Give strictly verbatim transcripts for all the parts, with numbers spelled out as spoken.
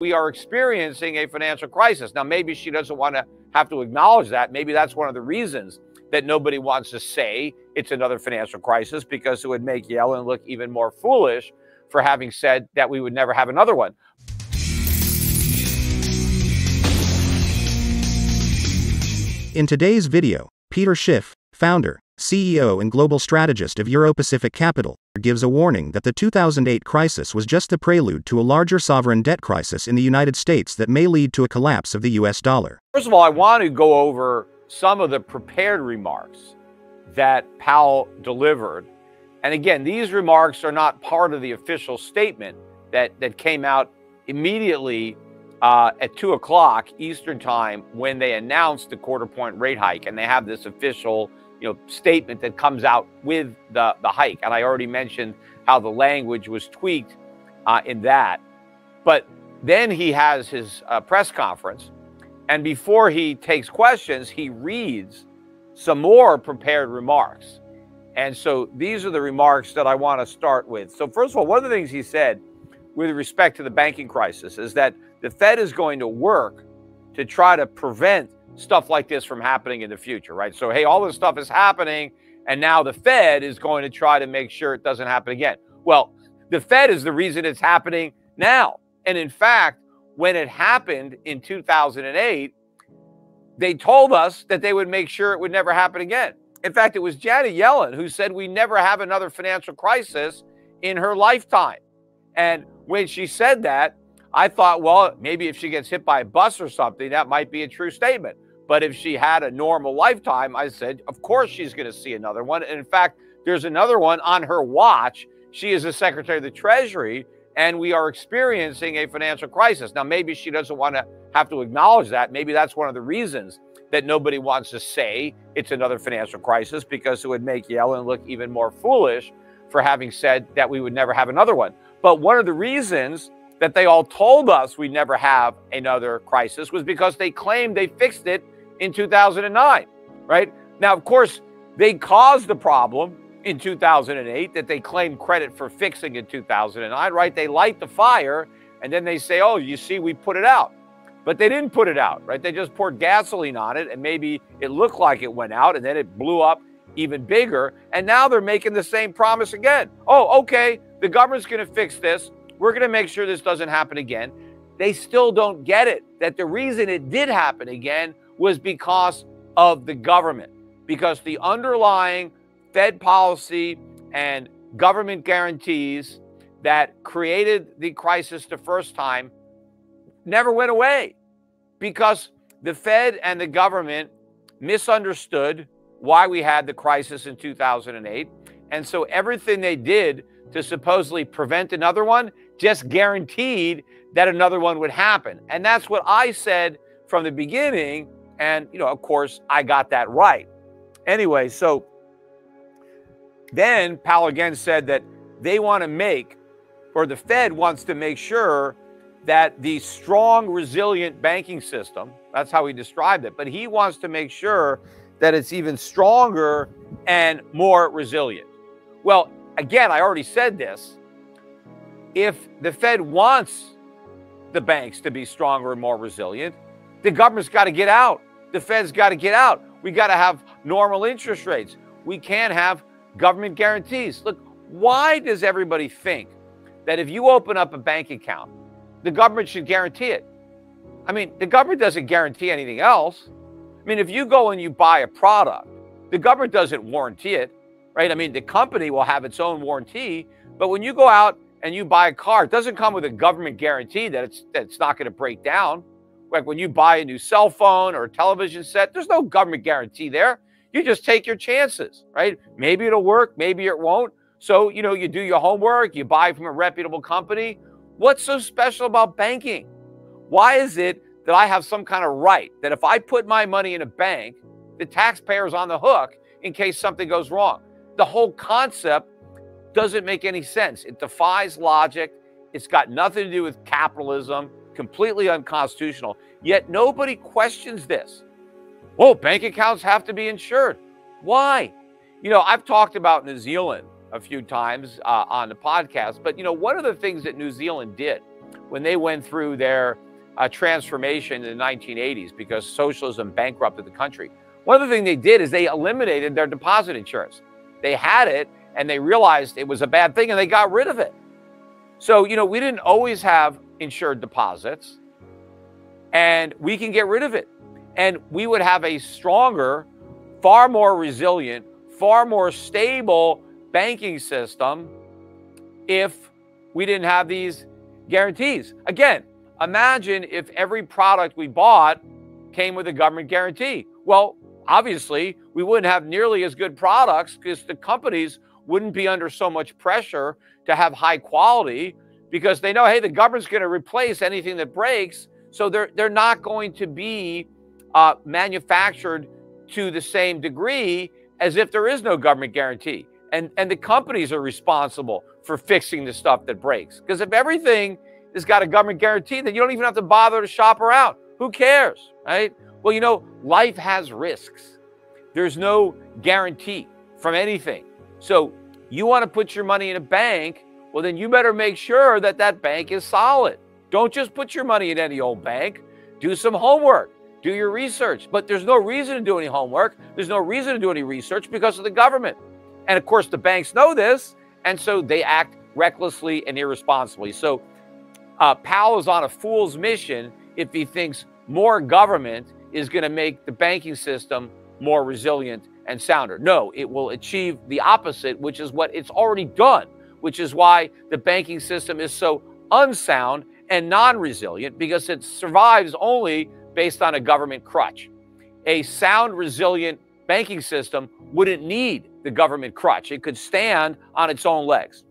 We are experiencing a financial crisis. Now, maybe she doesn't want to have to acknowledge that. Maybe that's one of the reasons that nobody wants to say it's another financial crisis, because it would make Yellen look even more foolish for having said that we would never have another one. In today's video, Peter Schiff, founder, C E O and global strategist of Euro Pacific Capital, gives a warning that the two thousand eight crisis was just the prelude to a larger sovereign debt crisis in the United States that may lead to a collapse of the U S dollar. First of all, I want to go over some of the prepared remarks that Powell delivered. And again, these remarks are not part of the official statement that, that came out immediately uh, at two o'clock Eastern time when they announced the quarter point rate hike. And they have this official you know, statement that comes out with the, the hike. And I already mentioned how the language was tweaked uh, in that. But then he has his uh, press conference. And before he takes questions, he reads some more prepared remarks. And so these are the remarks that I want to start with. So first of all, one of the things he said with respect to the banking crisis is that the Fed is going to work to try to prevent stuff like this from happening in the future, right? So, hey, all this stuff is happening, and now the Fed is going to try to make sure it doesn't happen again. Well, the Fed is the reason it's happening now. And in fact, when it happened in two thousand eight, they told us that they would make sure it would never happen again. In fact, it was Janet Yellen who said we never have another financial crisis in her lifetime. And when she said that, I thought, well, maybe if she gets hit by a bus or something, that might be a true statement. But if she had a normal lifetime, I said, of course she's going to see another one. And in fact, there's another one on her watch. She is the Secretary of the Treasury, and we are experiencing a financial crisis. Now, maybe she doesn't want to have to acknowledge that. Maybe that's one of the reasons that nobody wants to say it's another financial crisis, because it would make Yellen look even more foolish for having said that we would never have another one. But one of the reasons that they all told us we never have another crisis was because they claimed they fixed it in two thousand nine, right? Now, of course, they caused the problem in two thousand eight that they claimed credit for fixing in two thousand nine, right? They light the fire, and then they say, oh, you see, we put it out. But they didn't put it out, right? They just poured gasoline on it, and maybe it looked like it went out, and then it blew up even bigger. And now they're making the same promise again. Oh, okay, the government's going to fix this. We're going to make sure this doesn't happen again. They still don't get it, that the reason it did happen again was because of the government, because the underlying Fed policy and government guarantees that created the crisis the first time never went away, because the Fed and the government misunderstood why we had the crisis in two thousand eight. And so everything they did to supposedly prevent another one just guaranteed that another one would happen. And that's what I said from the beginning. And, you know, of course, I got that right. Anyway, so then Powell again said that they want to make, or the Fed wants to make sure that the strong, resilient banking system, that's how he described it, but he wants to make sure that it's even stronger and more resilient. Well, again, I already said this. If the Fed wants the banks to be stronger and more resilient, the government's got to get out. The Fed's got to get out. We got to have normal interest rates. We can't have government guarantees. Look, why does everybody think that if you open up a bank account, the government should guarantee it? I mean, the government doesn't guarantee anything else. I mean, if you go and you buy a product, the government doesn't warranty it. Right? I mean, the company will have its own warranty, but when you go out and you buy a car, it doesn't come with a government guarantee that it's, that it's not going to break down. Like when you buy a new cell phone or a television set, there's no government guarantee there. You just take your chances, right? Maybe it'll work, maybe it won't. So, you know, you do your homework, you buy from a reputable company. What's so special about banking? Why is it that I have some kind of right that if I put my money in a bank, the taxpayer's on the hook in case something goes wrong? The whole concept doesn't make any sense. It defies logic. It's got nothing to do with capitalism, completely unconstitutional. Yet nobody questions this. Oh, bank accounts have to be insured. Why? You know, I've talked about New Zealand a few times uh, on the podcast, but you know, one of the things that New Zealand did when they went through their uh, transformation in the nineteen eighties because socialism bankrupted the country. One other thing they did is they eliminated their deposit insurance. They had it and they realized it was a bad thing and they got rid of it. So, you know, we didn't always have insured deposits and we can get rid of it. And we would have a stronger, far more resilient, far more stable banking system if we didn't have these guarantees. Again, imagine if every product we bought came with a government guarantee. Well, obviously, we wouldn't have nearly as good products because the companies wouldn't be under so much pressure to have high quality because they know, hey, the government's going to replace anything that breaks. So they're, they're not going to be uh, manufactured to the same degree as if there is no government guarantee. And, and the companies are responsible for fixing the stuff that breaks. Because if everything has got a government guarantee, then you don't even have to bother to shop around. Who cares, right? Well, you know, life has risks. There's no guarantee from anything. So you want to put your money in a bank, well, then you better make sure that that bank is solid. Don't just put your money in any old bank. Do some homework. Do your research. But there's no reason to do any homework. There's no reason to do any research because of the government. And of course, the banks know this, and so they act recklessly and irresponsibly. So uh, Powell is on a fool's mission if he thinks more government is going to make the banking system more resilient and sounder. No, it will achieve the opposite, which is what it's already done, which is why the banking system is so unsound and non-resilient, because it survives only based on a government crutch. A sound, resilient banking system wouldn't need the government crutch. It could stand on its own legs.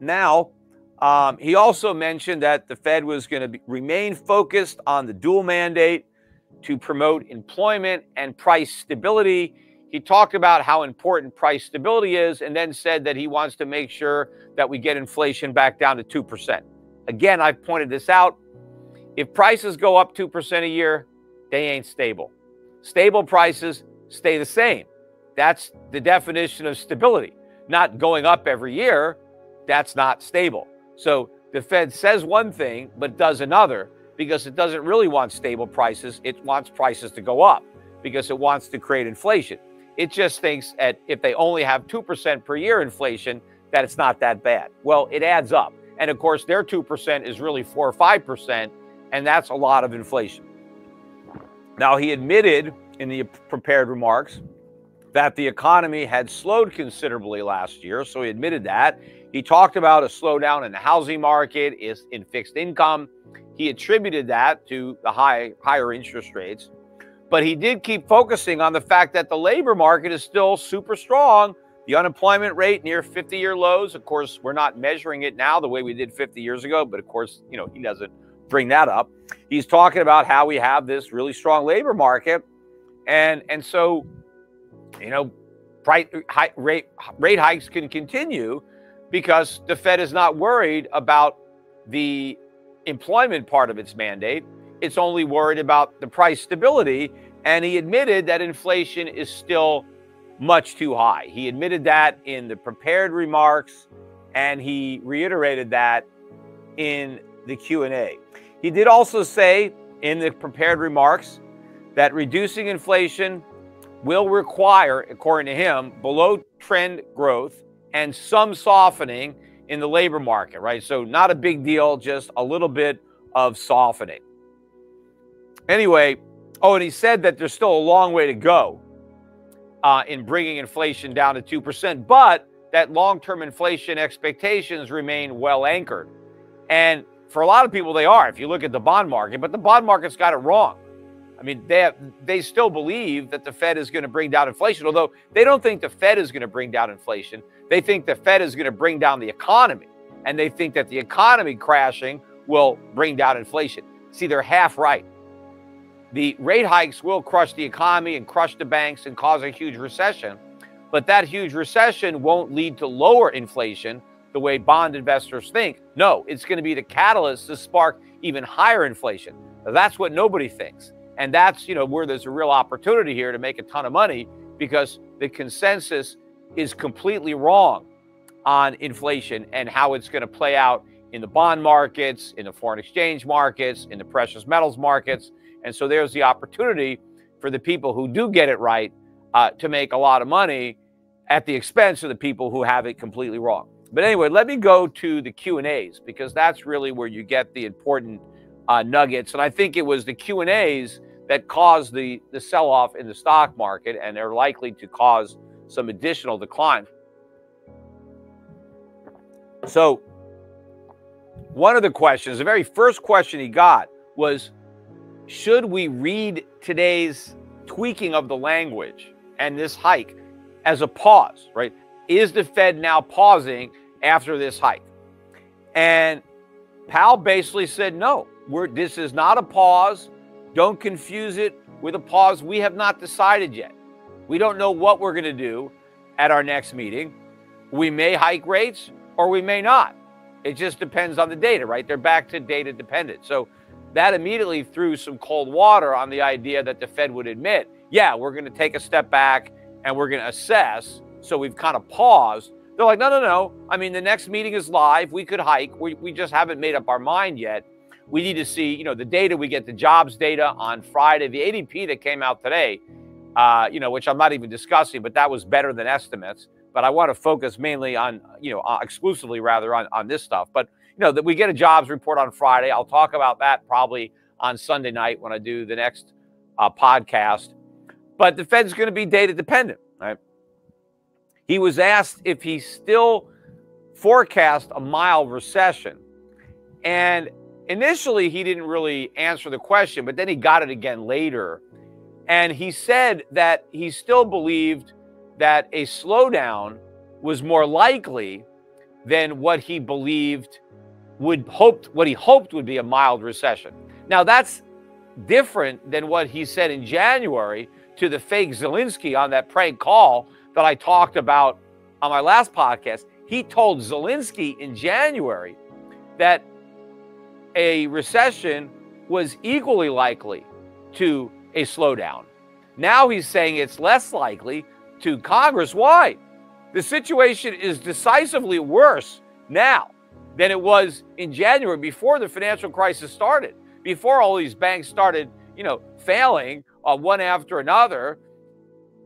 Now, um, he also mentioned that the Fed was going to remain focused on the dual mandate to promote employment and price stability. He talked about how important price stability is and then said that he wants to make sure that we get inflation back down to two percent. Again, I've pointed this out. If prices go up two percent a year, they ain't stable. Stable prices stay the same. That's the definition of stability. Not going up every year, that's not stable. So the Fed says one thing, but does another, because it doesn't really want stable prices. It wants prices to go up because it wants to create inflation. It just thinks that if they only have two percent per year inflation, that it's not that bad. Well, it adds up. And of course, their two percent is really four or five percent, and that's a lot of inflation. Now, he admitted in the prepared remarks that the economy had slowed considerably last year, so he admitted that. He talked about a slowdown in the housing market, is in fixed income. He attributed that to the high, higher interest rates. But he did keep focusing on the fact that the labor market is still super strong. The unemployment rate near fifty-year lows. Of course, we're not measuring it now the way we did fifty years ago, but of course, you know, he doesn't bring that up. He's talking about how we have this really strong labor market. And, and so, you know, price, high, rate, rate hikes can continue because the Fed is not worried about the employment part of its mandate. It's only worried about the price stability. And he admitted that inflation is still much too high. He admitted that in the prepared remarks, and he reiterated that in the Q and A. He did also say in the prepared remarks that reducing inflation will require, according to him, below trend growth and some softening in the labor market, right? So not a big deal, just a little bit of softening. Anyway, oh, and he said that there's still a long way to go uh, in bringing inflation down to two percent, but that long-term inflation expectations remain well anchored. And for a lot of people, they are, if you look at the bond market, but the bond market's got it wrong. I mean, they, have, they still believe that the Fed is going to bring down inflation, although they don't think the Fed is going to bring down inflation. They think the Fed is going to bring down the economy, and they think that the economy crashing will bring down inflation. See, they're half right. The rate hikes will crush the economy and crush the banks and cause a huge recession, but that huge recession won't lead to lower inflation the way bond investors think. No, it's going to be the catalyst to spark even higher inflation. Now, that's what nobody thinks. And that's, you know, where there's a real opportunity here to make a ton of money, because the consensus is completely wrong on inflation and how it's going to play out in the bond markets, in the foreign exchange markets, in the precious metals markets. And so there's the opportunity for the people who do get it right uh, to make a lot of money at the expense of the people who have it completely wrong. But anyway, let me go to the Q and A's, because that's really where you get the important uh, nuggets. And I think it was the Q and A's that caused the, the sell-off in the stock market, and they're likely to cause some additional decline. So one of the questions, the very first question he got was, should we read today's tweaking of the language and this hike as a pause, right? Is the Fed now pausing after this hike? And Powell basically said, no, we're, this is not a pause. Don't confuse it with a pause. We have not decided yet. We don't know what we're going to do at our next meeting. We may hike rates or we may not. It just depends on the data, right? They're back to data dependent. So that immediately threw some cold water on the idea that the Fed would admit, yeah, we're going to take a step back and we're going to assess. So we've kind of paused. They're like, no, no, no. I mean, the next meeting is live. We could hike. We, we just haven't made up our mind yet. We need to see, you know, the data. We get the jobs data on Friday, the A D P that came out today, uh, you know, which I'm not even discussing, but that was better than estimates. But I want to focus mainly on, you know, uh, exclusively rather on, on this stuff. But, you know, that we get a jobs report on Friday. I'll talk about that probably on Sunday night when I do the next uh, podcast. But the Fed's going to be data dependent, right? He was asked if he still forecast a mild recession. And initially, he didn't really answer the question, but then he got it again later. And he said that he still believed that a slowdown was more likely than what he believed would hoped, what he hoped would be a mild recession. Now that's different than what he said in January to the fake Zelensky on that prank call that I talked about on my last podcast. He told Zelensky in January that a recession was equally likely to a slowdown. Now he's saying it's less likely to Congress. Why? The situation is decisively worse now than it was in January before the financial crisis started, before all these banks started, you know, failing uh, one after another.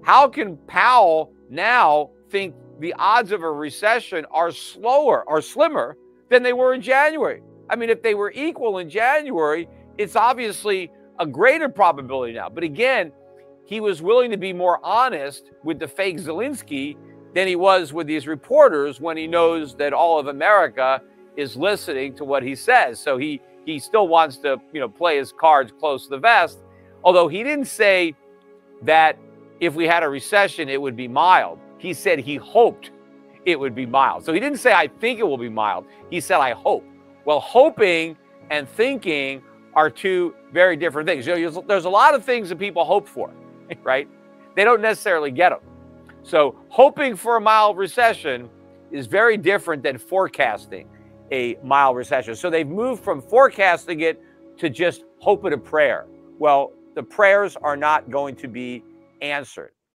How can Powell now think the odds of a recession are slower or slimmer than they were in January? I mean, if they were equal in January, it's obviously a greater probability now. But again, he was willing to be more honest with the fake Zelensky than he was with these reporters when he knows that all of America is listening to what he says. So he he still wants to, you know, play his cards close to the vest, although he didn't say that if we had a recession, it would be mild. He said he hoped it would be mild. So he didn't say, I think it will be mild. He said, I hope. Well, hoping and thinking are two very different things. You know, there's a lot of things that people hope for, right? They don't necessarily get them. So hoping for a mild recession is very different than forecasting a mild recession. So they've moved from forecasting it to just hope it a prayer. Well, the prayers are not going to be answered.